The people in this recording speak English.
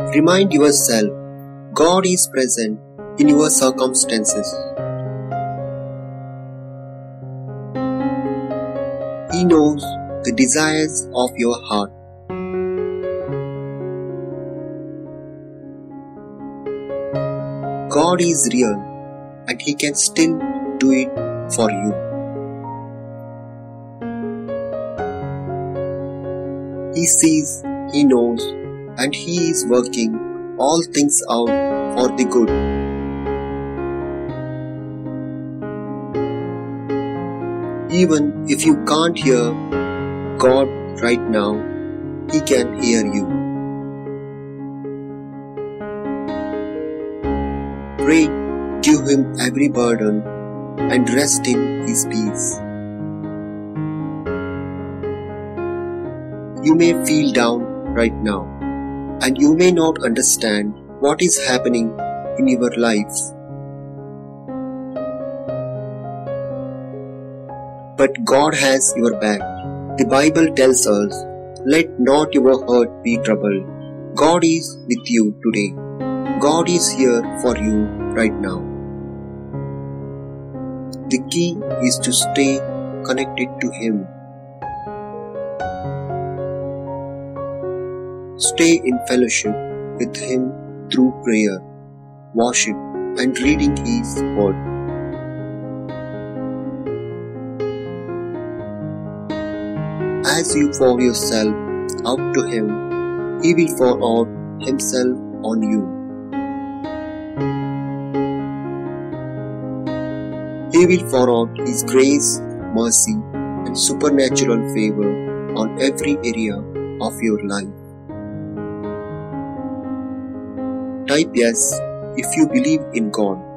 Remind yourself, God is present in your circumstances. He knows the desires of your heart. God is real and He can still do it for you. He sees, He knows, and He is working all things out for the good. Even if you can't hear God right now, He can hear you. Pray, give Him every burden and rest in His peace. You may feel down right now, and you may not understand what is happening in your life. But God has your back. The Bible tells us, "Let not your heart be troubled. God is with you today." God is here for you right now. The key is to stay connected to Him. Stay in fellowship with Him through prayer, worship, and reading His Word. As you pour yourself out to Him, He will pour out Himself on you. He will pour out His grace, mercy, and supernatural favor on every area of your life. Type yes if you believe in God.